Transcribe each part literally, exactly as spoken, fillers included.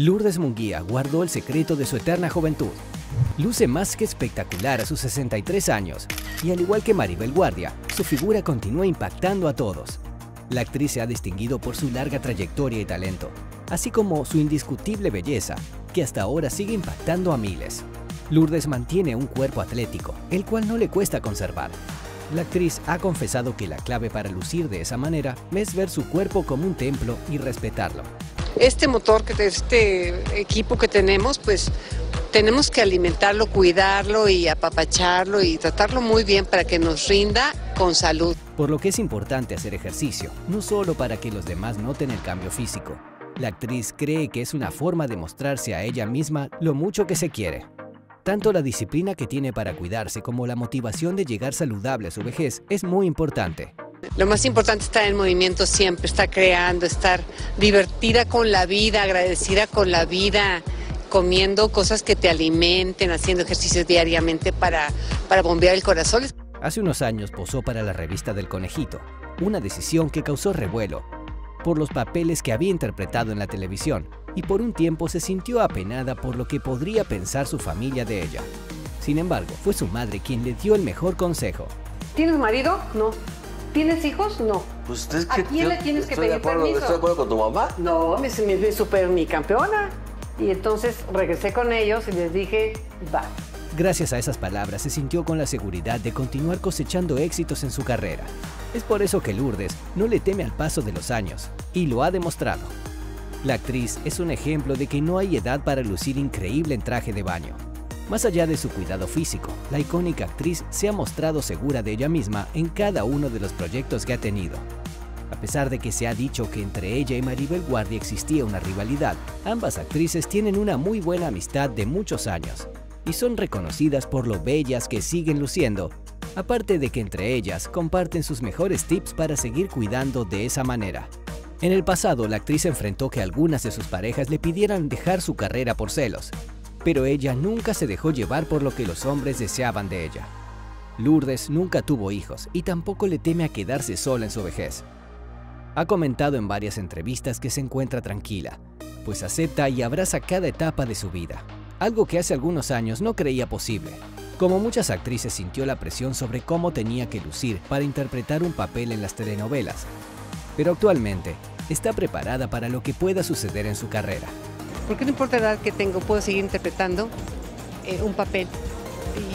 Lourdes Munguía guardó el secreto de su eterna juventud. Luce más que espectacular a sus sesenta y tres años y, al igual que Maribel Guardia, su figura continúa impactando a todos. La actriz se ha distinguido por su larga trayectoria y talento, así como su indiscutible belleza, que hasta ahora sigue impactando a miles. Lourdes mantiene un cuerpo atlético, el cual no le cuesta conservar. La actriz ha confesado que la clave para lucir de esa manera es ver su cuerpo como un templo y respetarlo. Este motor, que este equipo que tenemos, pues tenemos que alimentarlo, cuidarlo y apapacharlo y tratarlo muy bien para que nos rinda con salud. Por lo que es importante hacer ejercicio, no solo para que los demás noten el cambio físico. La actriz cree que es una forma de mostrarse a ella misma lo mucho que se quiere. Tanto la disciplina que tiene para cuidarse como la motivación de llegar saludable a su vejez es muy importante. Lo más importante es estar en movimiento siempre, estar creando, estar divertida con la vida, agradecida con la vida, comiendo cosas que te alimenten, haciendo ejercicios diariamente para, para bombear el corazón. Hace unos años posó para la revista del Conejito, una decisión que causó revuelo por los papeles que había interpretado en la televisión y por un tiempo se sintió apenada por lo que podría pensar su familia de ella. Sin embargo, fue su madre quien le dio el mejor consejo. ¿Tienes marido? No. ¿Tienes hijos? No. Pues es que ¿a quién le tienes que pedir permiso? ¿Estás de acuerdo con tu mamá? No, me fui súper mi campeona. Y entonces regresé con ellos y les dije, va. Gracias a esas palabras se sintió con la seguridad de continuar cosechando éxitos en su carrera. Es por eso que Lourdes no le teme al paso de los años, y lo ha demostrado. La actriz es un ejemplo de que no hay edad para lucir increíble en traje de baño. Más allá de su cuidado físico, la icónica actriz se ha mostrado segura de ella misma en cada uno de los proyectos que ha tenido. A pesar de que se ha dicho que entre ella y Maribel Guardia existía una rivalidad, ambas actrices tienen una muy buena amistad de muchos años y son reconocidas por lo bellas que siguen luciendo, aparte de que entre ellas comparten sus mejores tips para seguir cuidando de esa manera. En el pasado, la actriz enfrentó que algunas de sus parejas le pidieran dejar su carrera por celos, pero ella nunca se dejó llevar por lo que los hombres deseaban de ella. Lourdes nunca tuvo hijos y tampoco le teme a quedarse sola en su vejez. Ha comentado en varias entrevistas que se encuentra tranquila, pues acepta y abraza cada etapa de su vida, algo que hace algunos años no creía posible. Como muchas actrices, sintió la presión sobre cómo tenía que lucir para interpretar un papel en las telenovelas, pero actualmente está preparada para lo que pueda suceder en su carrera. Porque no importa la edad que tengo, puedo seguir interpretando eh, un papel.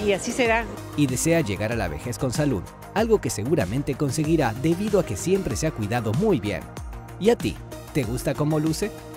Y así será. Y desea llegar a la vejez con salud, algo que seguramente conseguirá debido a que siempre se ha cuidado muy bien. ¿Y a ti? ¿Te gusta cómo luce?